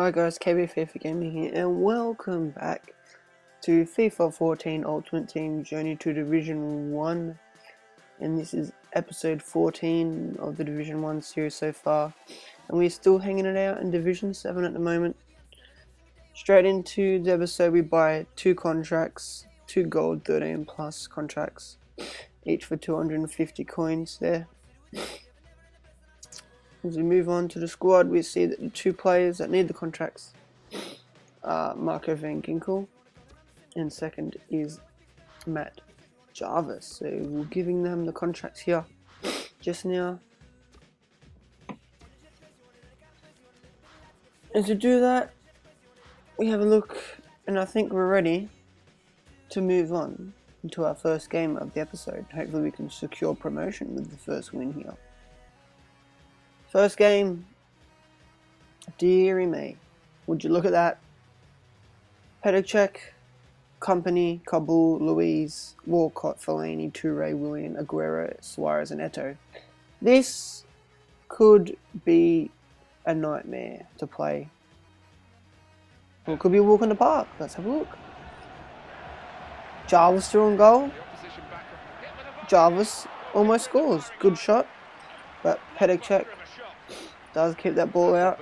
Hi guys, KBFIFAGaming here, and welcome back to FIFA 14 Ultimate Team Journey to Division 1. And this is episode 14 of the Division 1 series so far. And we're still hanging it out in Division 7 at the moment. Straight into the episode, we buy two contracts, two gold 13 plus contracts, each for 250 coins there. As we move on to the squad, we see that the two players that need the contracts are Marco van Ginkel, and second is Matt Jarvis. So we're giving them the contracts here just now. And to do that, we have a look, and I think we're ready to move on to our first game of the episode. Hopefully we can secure promotion with the first win here. First game, dearie me, would you look at that? Petrček, Company, Kabul, Luiz, Walcott, Fellaini, Toure, Willian, Aguero, Suarez and Eto. This could be a nightmare to play. Well, it could be a walk in the park. Let's have a look. Jarvis still on goal. Jarvis almost scores. Good shot. But Petrček does keep that ball out.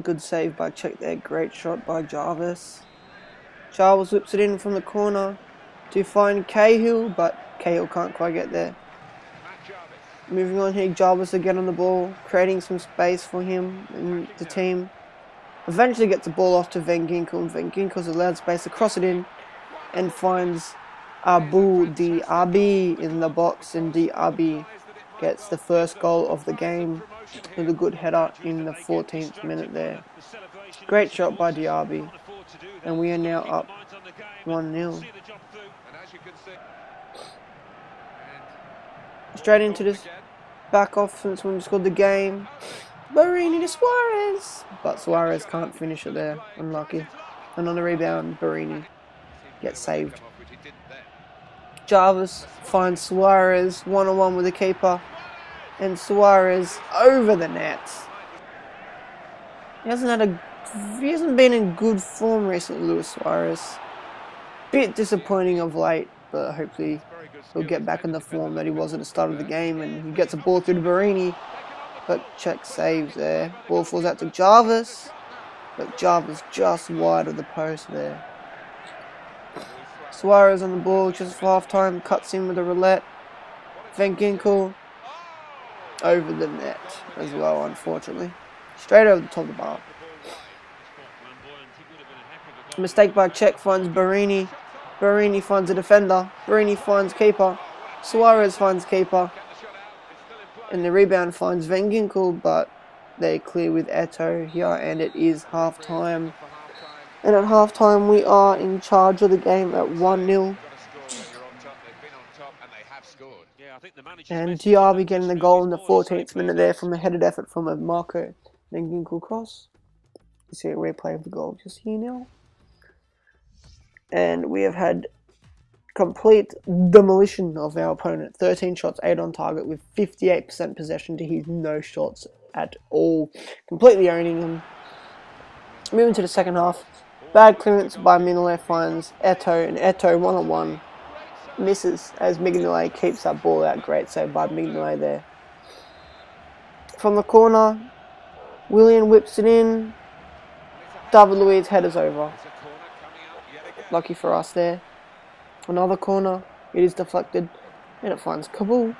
Good save by Cech there. Great shot by Jarvis. Jarvis whips it in from the corner to find Cahill, but Cahill can't quite get there. Moving on here, Jarvis again on the ball, creating some space for him and the team. Eventually gets the ball off to Van Ginkel, and Van Ginkel's allowed space to cross it in and finds Abou Diaby in the box, and Diaby gets the first goal of the game with a good header in the 14th minute there. Great shot by Diaby, and we are now up 1-0. Straight into this back off since we scored the game. Borini to Suarez, but Suarez can't finish it there. Unlucky. And on the rebound, Borini gets saved. Jarvis finds Suarez one-on-one with the keeper, and Suarez over the net. He hasn't been in good form recently, Luis Suarez. Bit disappointing of late, but hopefully he'll get back in the form that he was at the start of the game. And he gets a ball through to Borini, but Cech saves there. Ball falls out to Jarvis, but Jarvis just wide of the post there. Suarez on the ball just for half time, cuts in with a roulette. Van Ginkel over the net as well, unfortunately. Straight over the top of the bar. Mistake by Cech finds Borini. Borini finds a defender. Borini finds keeper. Suarez finds keeper. And the rebound finds Van Ginkel, but they clear with Eto here, and it is half time. And at halftime, we are in charge of the game at 1-0. And Diaby getting the goal in the 14th minute there from a headed effort from a Marco van Ginkel cross. You see a replay of the goal just here now. And we have had complete demolition of our opponent. 13 shots, 8 on target with 58% possession to his no shots at all. Completely owning him. Moving to the second half. Bad clearance by Mignolet finds Eto, and Eto one-on-one misses as Mignolet keeps that ball out. Great save by Mignolet there. From the corner, Willian whips it in. David Luiz headers over. Lucky for us there. Another corner, it is deflected, and it finds Kabul,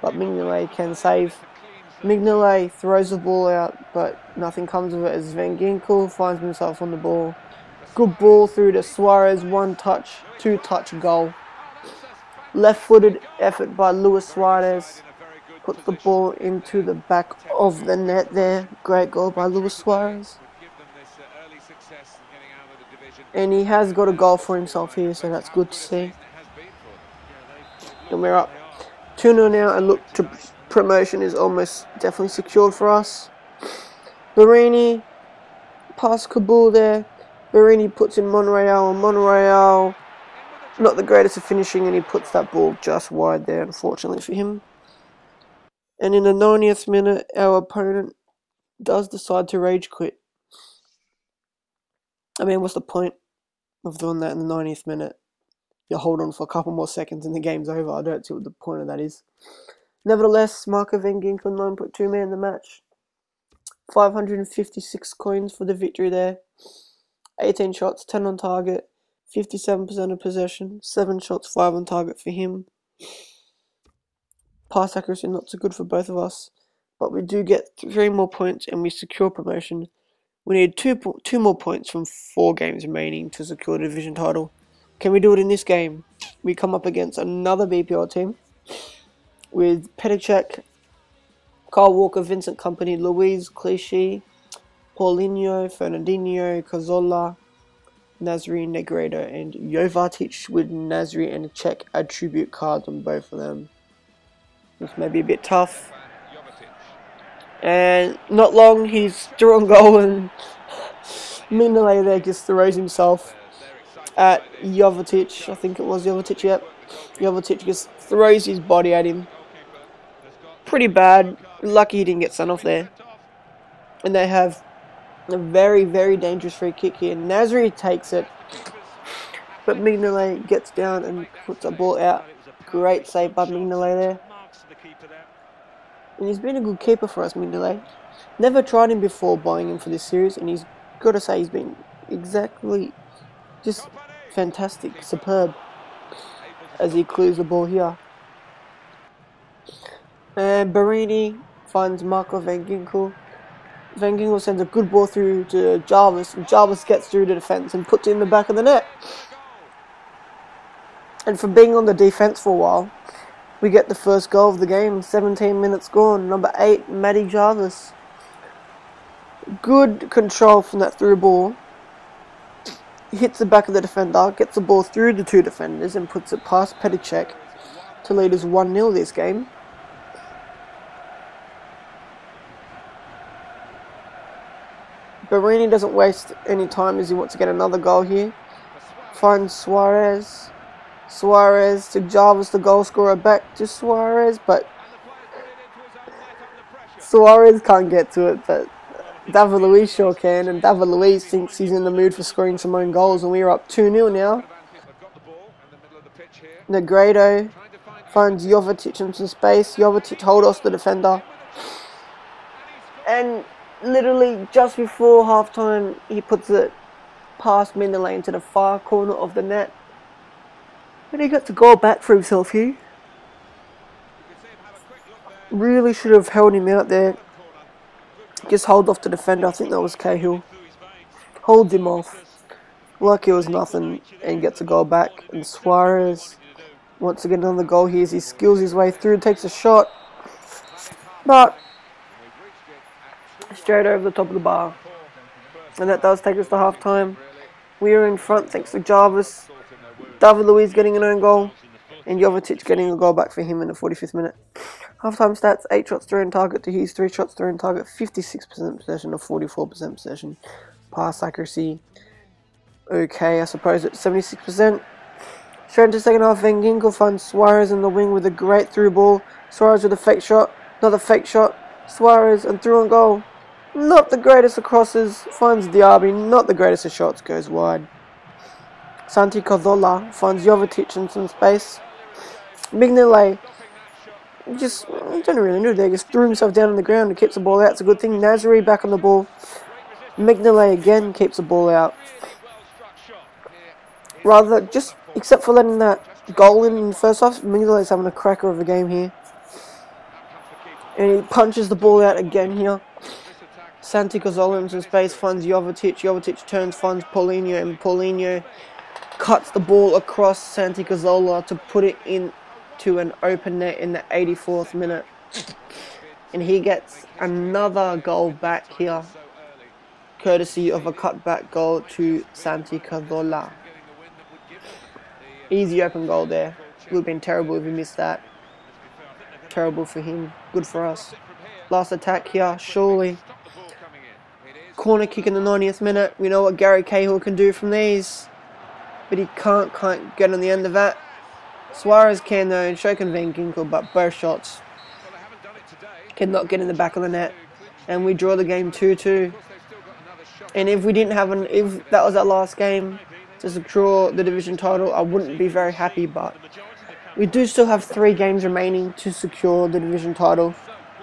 but Mignolet can save. Mignolet throws the ball out, but nothing comes of it as Van Ginkel finds himself on the ball. Good ball through to Suarez, one touch, two touch goal. Left-footed effort by Luis Suarez. Puts the ball into the back of the net there. Great goal by Luis Suarez. And he has got a goal for himself here, so that's good to see. And we're up 2-0 now, and look to... promotion is almost definitely secured for us. Borini past Kabul there. Borini puts in Monreal, and Monreal not the greatest of finishing, and he puts that ball just wide there, unfortunately for him. And in the 90th minute, our opponent does decide to rage quit, I mean, what's the point of doing that in the 90th minute? You hold on for a couple more seconds and the game's over. I don't see what the point of that is. Nevertheless, Marco van Ginkel, 9.2 man of the match. 556 coins for the victory there. 18 shots, 10 on target, 57% of possession, 7 shots, 5 on target for him. Pass accuracy not so good for both of us, but we do get 3 more points and we secure promotion. We need two more points from 4 games remaining to secure the division title. Can we do it in this game? We come up against another BPL team with Petrček, Kyle Walker, Vincent Kompany, Luiz, Clichy, Paulinho, Fernandinho, Cazorla, Nasri, Negredo, and Jovetić, with Nasri and Cech attribute cards on both of them. This may be a bit tough. And not long, he's through on goal, and Mignolet there just throws himself at Jovetić. I think it was Jovetić, yep. Jovetić just throws his body at him. Pretty bad. Lucky he didn't get sent off there. And they have a very, very dangerous free kick here. Nasri takes it, but Mignolet gets down and puts a ball out. Great save by Mignolet there. And he's been a good keeper for us, Mignolet. Never tried him before, buying him for this series, and he's got to say he's been exactly just fantastic, superb, as he clears the ball here. And Borini finds Marco van Ginkel. Van Ginkel sends a good ball through to Jarvis, and Jarvis gets through the defence and puts it in the back of the net. And from being on the defence for a while, we get the first goal of the game. 17 minutes gone. Number 8, Matt Jarvis. Good control from that through ball. Hits the back of the defender, gets the ball through the 2 defenders and puts it past Petrček to lead us 1-0 this game. Borini doesn't waste any time as he wants to get another goal here. Finds Suarez. Suarez to Jarvis, the goal scorer, back to Suarez, but Suarez can't get to it, but David Luiz sure can, and David Luiz thinks he's in the mood for scoring some own goals, and we are up 2-0 now. Negredo finds Jovetić in some space. Jovetić holds off the defender, and literally just before half time, he puts it past Mignolet into the far corner of the net. But he got the goal back for himself here. Really should have held him out there. Just hold off the defender. I think that was Cahill. Holds him off. Lucky it was nothing, and gets a goal back. And Suarez wants to get another goal here as he skills his way through, takes a shot. But straight over the top of the bar, and that does take us to half time. We are in front thanks to Jarvis, David Luiz getting an own goal, and Jovetić getting a goal back for him in the 45th minute. Half time stats: 8 shots, 3 on target to his 3 shots, 3 on target, 56% possession or 44% possession. Pass accuracy, okay, I suppose, at 76%. Straight into second half, Van Ginkel finds Suarez in the wing with a great through ball. Suarez with a fake shot, another fake shot, Suarez, and through on goal. Not the greatest of crosses, finds Diaby, not the greatest of shots, goes wide. Santi Cazorla finds Jovetić in some space. Mignolet just didn't really know there, just threw himself down on the ground and keeps the ball out. It's a good thing. Nasri back on the ball. Mignolet again keeps the ball out. Rather, just except for letting that goal in the first half, Mignolet's having a cracker of a game here. And he punches the ball out again here. Santi Cazorla in space finds Jovetić. Jovetić turns, finds Paulinho, and Paulinho cuts the ball across Santi Cazorla to put it into an open net in the 84th minute. And he gets another goal back here, courtesy of a cutback goal to Santi Cazorla. Easy open goal there. It would have been terrible if he missed that. Terrible for him. Good for us. Last attack here, surely. Corner kick in the 90th minute. We know what Gary Cahill can do from these, but he can't get on the end of that. Suarez can though, and so can Van Ginkel, but both shots cannot get in the back of the net. and we draw the game 2-2. And if we didn't have if that was our last game to secure the division title, I wouldn't be very happy, but we do still have 3 games remaining to secure the division title.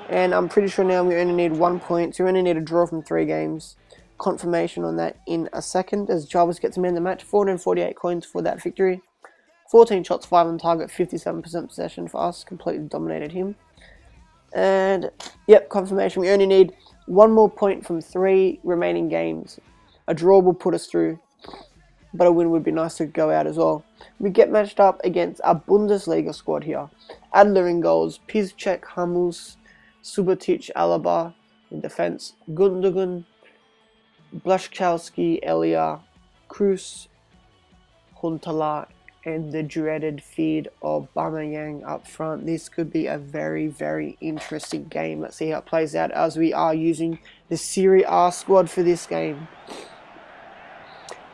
And I'm pretty sure now we only need 1 point, so we only need a draw from 3 games. Confirmation on that in a second, as Jarvis gets him in the match. 448 coins for that victory. 14 shots, 5 on target, 57% possession for us. Completely dominated him. And, yep, confirmation. We only need 1 more point from 3 remaining games. A draw will put us through, but a win would be nice to go out as well. We get matched up against our Bundesliga squad here. Adler in goals, Petrček, Hummels, Subotic, Alaba in defence, Gundogan, Blaszczykowski, Elia, Cruz, Huntelaar, and the dreaded feed of Aubameyang up front. This could be a very, very interesting game. Let's see how it plays out, as we are using the Serie A squad for this game.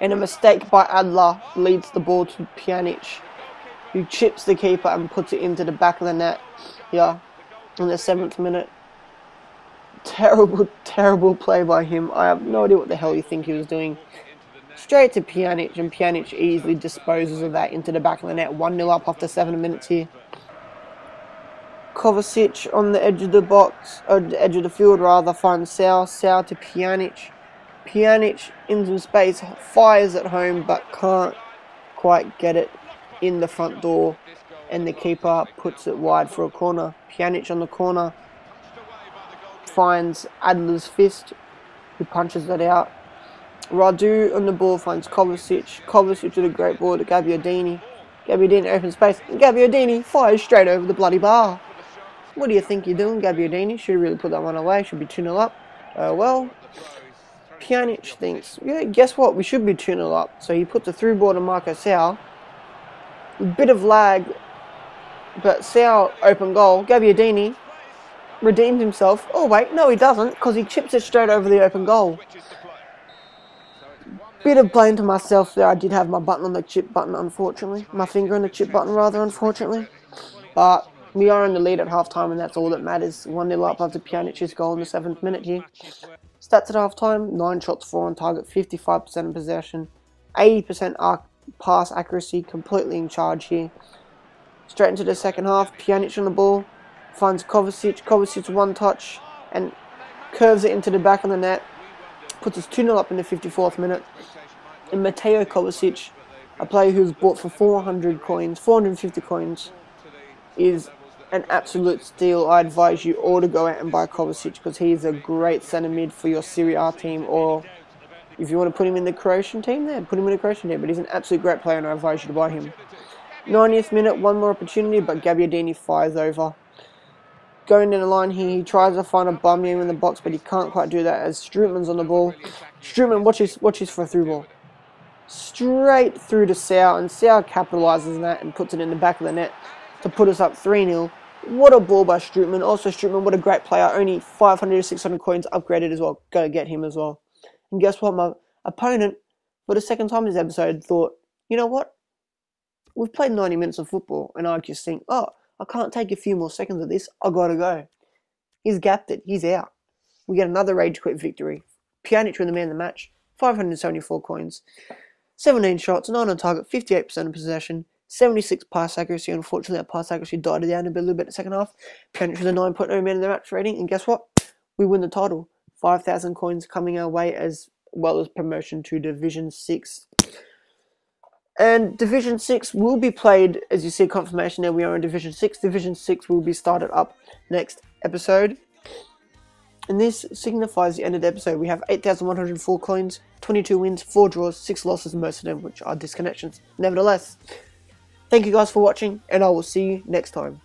And a mistake by Adler leads the ball to Pjanic, who chips the keeper and puts it into the back of the net here in the 7th minute. Terrible, terrible play by him. I have no idea what the hell you think he was doing. Straight to Pjanic, and Pjanic easily disposes of that into the back of the net. 1-0 up after 7 minutes here. Kovacic on the edge of the box, or the edge of the field rather, finds Sau. Sau to Pjanic. Pjanic in some space, fires at home, but can't quite get it in the front door. And the keeper puts it wide for a corner. Pjanic on the corner finds Adler's fist, who punches that out. Radu on the ball finds Kovacic. Kovacic with a great ball to Gabbiadini. Gabbiadini open space. And Gabbiadini fires straight over the bloody bar. What do you think you're doing, Gabbiadini? Should really put that one away. Should be 2-0 up. Oh well. Pjanic thinks, yeah, guess what? We should be 2-0 up. So he puts a through ball to Marco Sau. A bit of lag, but Sau open goal. Gabbiadini redeemed himself. Oh wait, no he doesn't, because he chips it straight over the open goal. Bit of blame to myself there. I did have my button on the chip button, unfortunately. My finger on the chip button, rather, unfortunately. But we are in the lead at half-time, and that's all that matters. 1-0 up after Pjanic's goal in the 7th minute here. Stats at half-time, 9 shots, 4 on target, 55% possession, 80% pass accuracy, completely in charge here. Straight into the second half, Pjanic on the ball. Finds Kovacic. Kovacic one touch and curves it into the back of the net. Puts us 2-0 up in the 54th minute. And Mateo Kovacic, a player who's bought for 450 coins, is an absolute steal. I advise you all to go out and buy Kovacic, because he's a great centre mid for your Serie A team, or if you want to put him in the Croatian team there, put him in the Croatian team. But he's an absolute great player, and I advise you to buy him. 90th minute, one more opportunity, but Gabbiadini fires over. Going in the line here, he tries to find a bum game in the box, but he can't quite do that as Strootman's on the ball. Strootman watches for a through ball. Straight through to Sau, and Sau capitalises on that and puts it in the back of the net to put us up 3-0. What a ball by Strootman. Also, Strootman, what a great player. Only 500 to 600 coins upgraded as well. Go get him as well. And guess what? My opponent, for the second time in this episode, thought, you know what? We've played 90 minutes of football, and I just think, oh, I can't take a few more seconds of this. I gotta go. He's gapped it. He's out. We get another rage quit victory. Pjanic with the man of the match. 574 coins. 17 shots. 9 on target. 58% of possession. 76 pass accuracy. Unfortunately, our pass accuracy died down a little bit in the second half. Pjanic with a 9.0 man of the match rating. And guess what? We win the title. 5,000 coins coming our way, as well as promotion to Division 6. And Division 6 will be played, as you see confirmation there, we are in Division 6. Division 6 will be started up next episode. And this signifies the end of the episode. We have 8,104 coins, 22 wins, 4 draws, 6 losses, most of them which are disconnections. Nevertheless, thank you guys for watching, and I will see you next time.